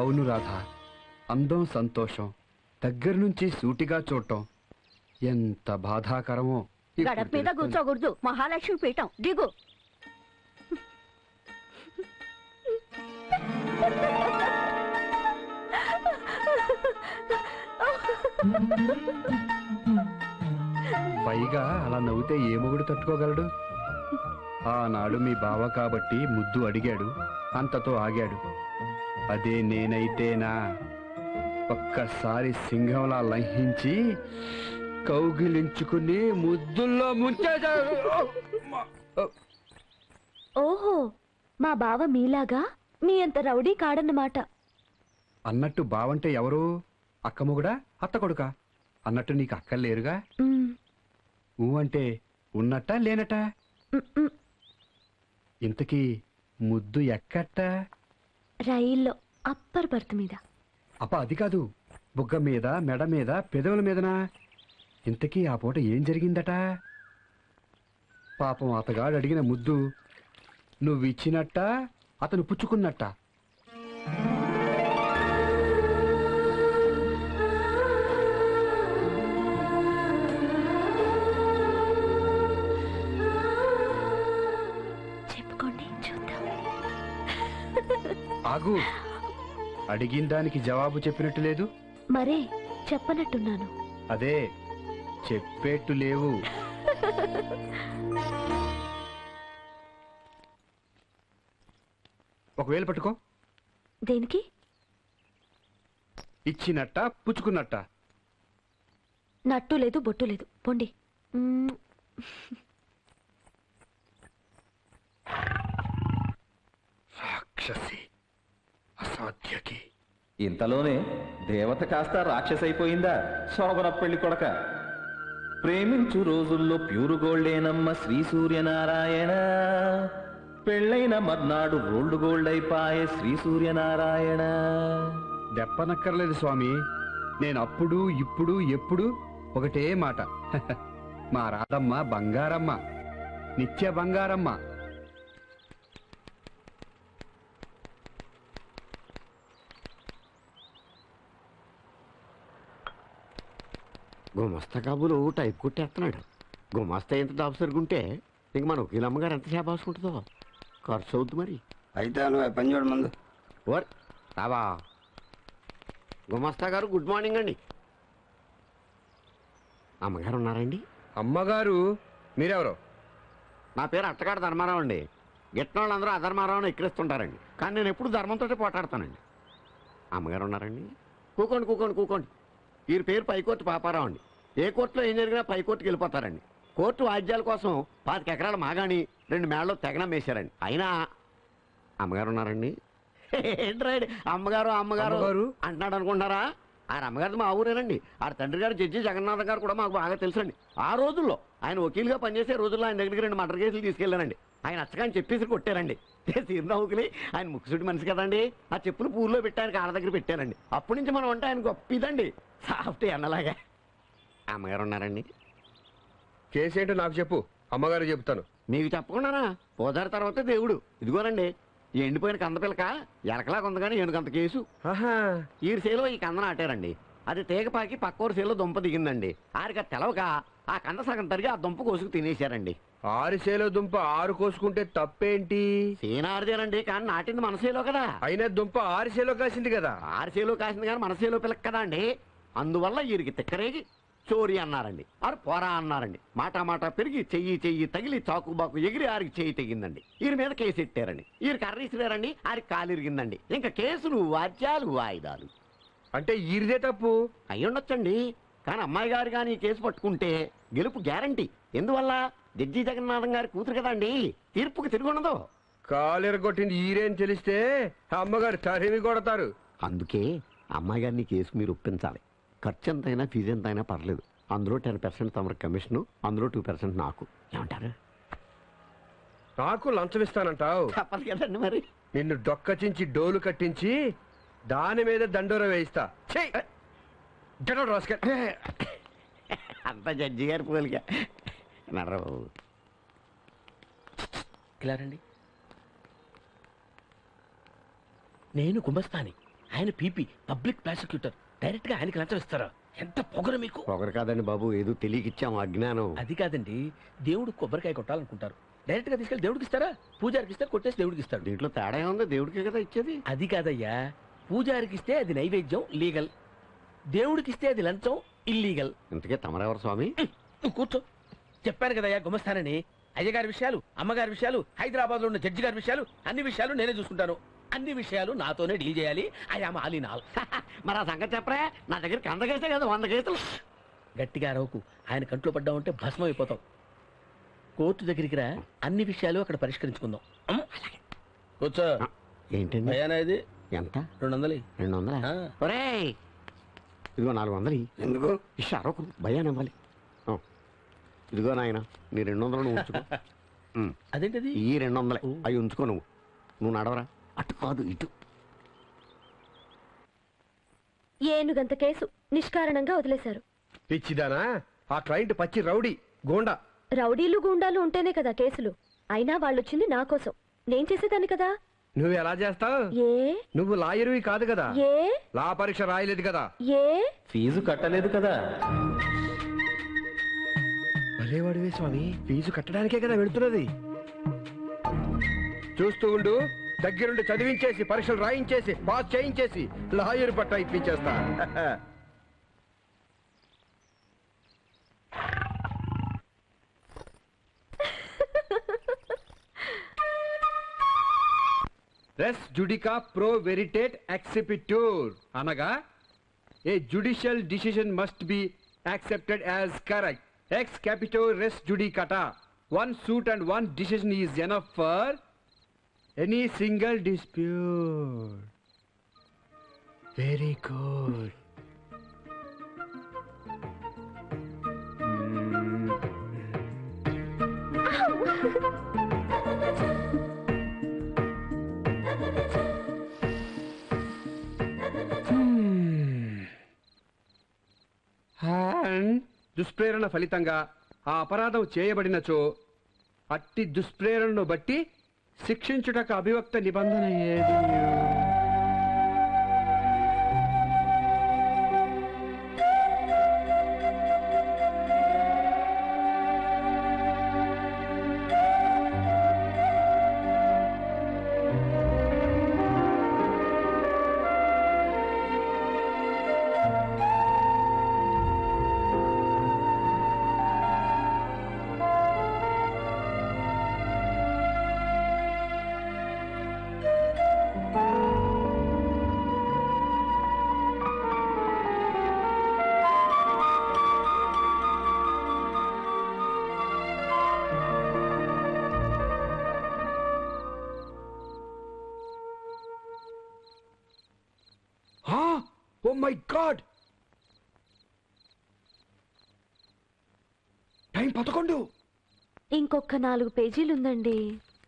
అవును రాధా, అందం సంతోషం దగ్గర నుంచి సూటిగా చూడటం ఎంత బాధాకరమో. గడప మీద కూర్చోకూడదు, మహాలక్ష్మి పీఠం దిగు. పైగా అలా నవ్వుతే ఏ మొగుడు తట్టుకోగలడు? ఆనాడు మీ బావ కాబట్టి ముద్దు అడిగాడు, అంతతో ఆగాడు. అదే నేనైతేనా ఒక్కసారి సింహంలా లంహించి కౌగిలించుకుని ముద్దుల్లో ముంచేశాడు. ఓహో, మా బావ మీలాగా మీ అంత రౌడీ కాడన్నమాట. అన్నట్టు బావంటే ఎవరు? అక్క మొగుడా, అత్త కొడుకా? అన్నట్టు నీకు అక్కలేరుగా? ఊ అంటే ఉన్నట్ట లేనట? ఇంతకీ ముద్దు ఎక్కట? రైల్లో అప్పర్ బర్త్ మీద. అప్ప అది కాదు, బుగ్గ మీద, మెడ మీద, పెదవుల మీదనా? ఇంతకీ ఆ పూట ఏం జరిగిందట? పాపం అతగాడు అడిగిన ముద్దు నువ్వు ఇచ్చినట్ట, అతను పుచ్చుకున్నట్ట. చెప్పుకోండి చూద్దాం. ఆగు, అడిగిన దానికి జవాబు చెప్పినట్టు లేదు. మరే చెప్పనట్టున్నాను. అదే చెప్పేట్టు లేవు. ఒకవేళ పట్టుకో. దేనికి? ఇచ్చినట్ట, పుచ్చుకున్నట్ట. నట్టు లేదు, బొట్టు లేదు. పొండి. రాక్షసి, అసాధ్యకి. ఇంతలోనే దేవత కాస్త రాక్షసైపోయిందా? శోభన పెళ్లి కొడక. ప్రేమించు రోజుల్లో ప్యూరు గోల్డేనమ్మ శ్రీ సూర్యనారాయణ, పెళ్ళైన మర్నాడు రోల్డ్ గోల్డ్ అయిపాయే శ్రీ సూర్యనారాయణ. దెప్పనక్కర్లేదు స్వామి, నేను అప్పుడు ఇప్పుడు ఎప్పుడు ఒకటే మాట. మా రాధమ్మ బంగారమ్మ, నిత్య బంగారమ్మ. గుమస్తా కాబులు టైప్ కొట్టేస్తున్నాడు. గుమస్తా ఎంత దాపు సరుగుంటే ఇంక మన వకీల అమ్మగారు ఎంత చేప రాసుకుంటుందో ఖర్చు అవుద్ది. మరి అయితే పని చూడ ముందు ఓర్ రావా. గుమస్తా గారు గుడ్ మార్నింగ్ అండి. అమ్మగారు ఉన్నారండి? అమ్మగారు మీరెవరు? నా పేరు అత్తగాడు ధర్మారావు అండి. గిట్టినోళ్ళు అందరూ అధర్మారావుని ఎక్కిరిస్తుంటారండి, కానీ నేను ఎప్పుడు ధర్మంతో పోటాడతానండి. అమ్మగారు ఉన్నారండి? కూకోండి కూకోండి కూకోండి. వీరి పేరు పైకోర్టు పాపారావు అండి. ఏ కోర్టులో ఏం జరిగినా పైకోర్టుకి వెళ్ళిపోతారండి. కోర్టు వాయిద్యాల కోసం 25 ఎకరాలు మాగాని 2 మేళ్ళలో తెగనమ్మేశారండి. అయినా అమ్మగారు ఉన్నారండి. ఏంటండి అమ్మగారు అమ్మగారు అంటున్నాడు అనుకుంటున్నారా? ఆయన అమ్మగారు మా ఊరేనండి. ఆ తండ్రి గారు జడ్జి జగన్నాథం గారు కూడా మాకు బాగా తెలుసండి. ఆ రోజుల్లో ఆయన వకీలుగా పనిచేసే రోజుల్లో ఆయన దగ్గరికి 2 మర్డర్ కేసులు తీసుకెళ్ళానండి. ఆయన అచ్చగాని చెప్పేసి కొట్టారండి. చిరునవ్వుకుని ఆయన ముక్కుసుడి మనిషి కదండి, ఆ చెప్పులు పూర్లో పెట్టాను, కాళ్ళ దగ్గర పెట్టానండి. అప్పటి నుంచి మనం అంటే ఆయన గొప్ప ఇదండి, సాఫ్ట్ అన్నలాగా. అమ్మగారు ఉన్నారండి? కేసేంటో నాకు చెప్పు, అమ్మగారు చెప్తాను. నీకు చెప్పకుండానా? పోదారి తర్వాత దేవుడు. ఇదిగోనండి, ఎండిపోయిన కందపిల్లక ఎలకలాగా ఉంది, కానీ ఏనుగంత కేసు. ఈ సేలో ఈ కందన ఆటారండి, అది తీగపాకి పక్కోరు సేలో దుంప దిగిందండి. ఆరిక తెలవక ఆ కంద సగం తరిగి ఆ దుంప కోసుకు తినేశారండి. 6 సేలో దుంప 6 కోసుకుంటే తప్పేంటి? సేనారిదేనండి, కానీ నాటింది మనసేలో కదా. అయినా దుంప 6 సేలో కాసింది కదా. 6 సేలో కాసింది కానీ మనసేలో పిల్లక కదా అండి. అందువల్ల వీరికి తిక్కరేగి చోరీ అన్నారండి. ఆరు పోరా అన్నారండి. మాటా మాటా పెరిగి చెయ్యి తగిలి చాకుబాకు ఎగిరి ఆరికి చెయ్యి తెగిందండి. ఈయన మీద కేసు ఎట్టారండి. ఈయన కర్రీసిరారండి, ఆరికి కాలిరిగిందండి. ఇంకా కేసులు వాద్యాలు వాయిదాలు. అంటే ఈరిదే తప్పు అయ్యి ఉండొచ్చండి, కానీ అమ్మాయి గారు కానీ కేసు పట్టుకుంటే గెలుపు గ్యారంటీ. ఎందువల్ల? జడ్జి జగన్నాథం గారి కూతురు కదండి. తీర్పుకి తిరిగి ఉండదు. కాలిరగొట్టింది ఈరే అని తెలిస్తే అమ్మగారు తరిమి కొడతారు. అందుకే అమ్మాయి గారిని కేసు మీరు ఒప్పించాలి. ఖర్చు ఎంతైనా ఫీజు ఎంతైనా పర్లేదు. అందులో 10% తమకు కమిషను, అందులో 2% నాకు. ఏమంటారు? నాకు లంచమిస్తానంటావు తప్పదు కదండి మరి నిన్ను డొక్కచించి డోలు కట్టించి దాని మీద దండోర వేయిస్తా చెయ్ జనరల్ రాస్కల్ అంత జడ్జి గారి పోలిగా నర్రబాబు క్లారండి నేను కుంభస్థాని ఆయన పీపీ పబ్లిక్ ప్రాసిక్యూటర్ డైరెక్ట్గా ఆయనకి లంచం ఇస్తారా ఎంత పొగరు మీకు పొగరు కాదండి బాబు ఏదో తెలియకిచ్చాము అజ్ఞానం అది కాదండి దేవుడు కొబ్బరికాయ కొట్టాలనుకుంటారు డైరెక్ట్గా తీసుకెళ్ళి దేవుడికి ఇస్తారా పూజారికి ఇస్తారు కొట్టేసి దేవుడికి ఇస్తారు దీంట్లో తేడా ఏముందో దేవుడికే కదా ఇచ్చేది అది కాదయ్యా పూజారికి ఇస్తే అది నైవేద్యం లీగల్ దేవుడికి ఇస్తే అది లంచం ఇల్లీగల్ ఇంతకే తమరెవరు స్వామి కూర్చో చెప్పాను కదయ్యా గుమస్తానని అయ్యగారి విషయాలు అమ్మగారి విషయాలు హైదరాబాద్లో ఉన్న జడ్జి గారి విషయాలు అన్ని విషయాలు నేనే చూసుకుంటాను అన్ని విషయాలు నాతోనే డీల్ చేయాలి ఐఆమ్ ఆల్ ఇన్ ఆల్ మరి ఆ సంగతి చెప్పరా నా దగ్గరికి 100 కేసులే కదా 100 కేసులు గట్టిగా అరవకు ఆయన కంట్లో పడ్డా ఉంటే భస్మం అయిపోతాం కోర్టు దగ్గరికి రా అన్ని విషయాలు అక్కడ పరిష్కరించుకుందాం కూర్చో ఏంటండి ఇది ఎంత 200 ఇదిగో 400 ఎందుకు ఇష్ట అరవకు భయాన్ని ఇవ్వాలి ఇదిగో నాయన నీ 200 నువ్వు ఉంచుకో అదేంటిది ఈ 200 అవి ఉంచుకో నువ్వు నడవరా అటు కాదు ఇటు ఏనుగంత కేసు నిష్కారణంగా వదిలేశారు పిచ్చిదానా ఆ క్లయింట్ పచ్చి రౌడీ గోండా రౌడీలు గూండాలు ఉంటేనే కదా కేసులు అయినా వాళ్ళు వచ్చింది నా కోసం నేను చేసేదాన్ని కదా నువ్వు ఎలా చేస్తావు ఏ నువ్వు లాయర్వి కాదు కదా ఏ లా పరీక్ష రాయలేదు కదా ఏ ఫీజు కట్టలేదు కదా భలేవాడివే స్వామి ఫీజు కట్టడానికే కదా వెళ్తున్నది చూస్తూ ఉండు దగ్గరుండి చదివించేసి పరీక్షలు రాయించేసి పాస్ చేయించేసి లాయర్ పట్టా ఇప్పించేస్తా రెస్ జుడికా ప్రో వెరిటేట్ ఎక్సిపిట్యూర్ అనగా a judicial decision must be accepted as correct X క్యాపిటో రెస్ జుడికటా one suit and one decision is enough for any single dispute very good and దుష్ప్రేరణ ఫలితంగా ఆ అపరాధం చేయబడినచో అట్టి దుష్ప్రేరణను బట్టి శిక్షించుటకు అభివక్త నిబంధన ఏది My God! Time 11. ఇంకొక 4 పేజీలు ఉందండి.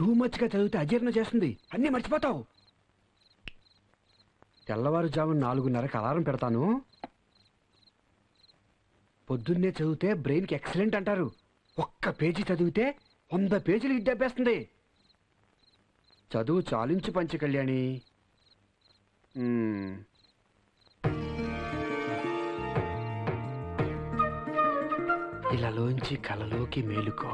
Too much గా చదివితే అజీర్ణం చేస్తుంది. అన్నీ మర్చిపోతావు. తెల్లవారుజామున 4:30కి అలారం పెడతాను. పొద్దున్నే చదివితే బ్రెయిన్కి ఎక్సలెంట్ అంటారు. ఒక్క పేజీ చదివితే 100 పేజీలు విద్యాభ్యాస్తుంది. చదువు చాలించి పంచి కళ్యాణి. ఇలాలోంచి కలలోకి మేలుకో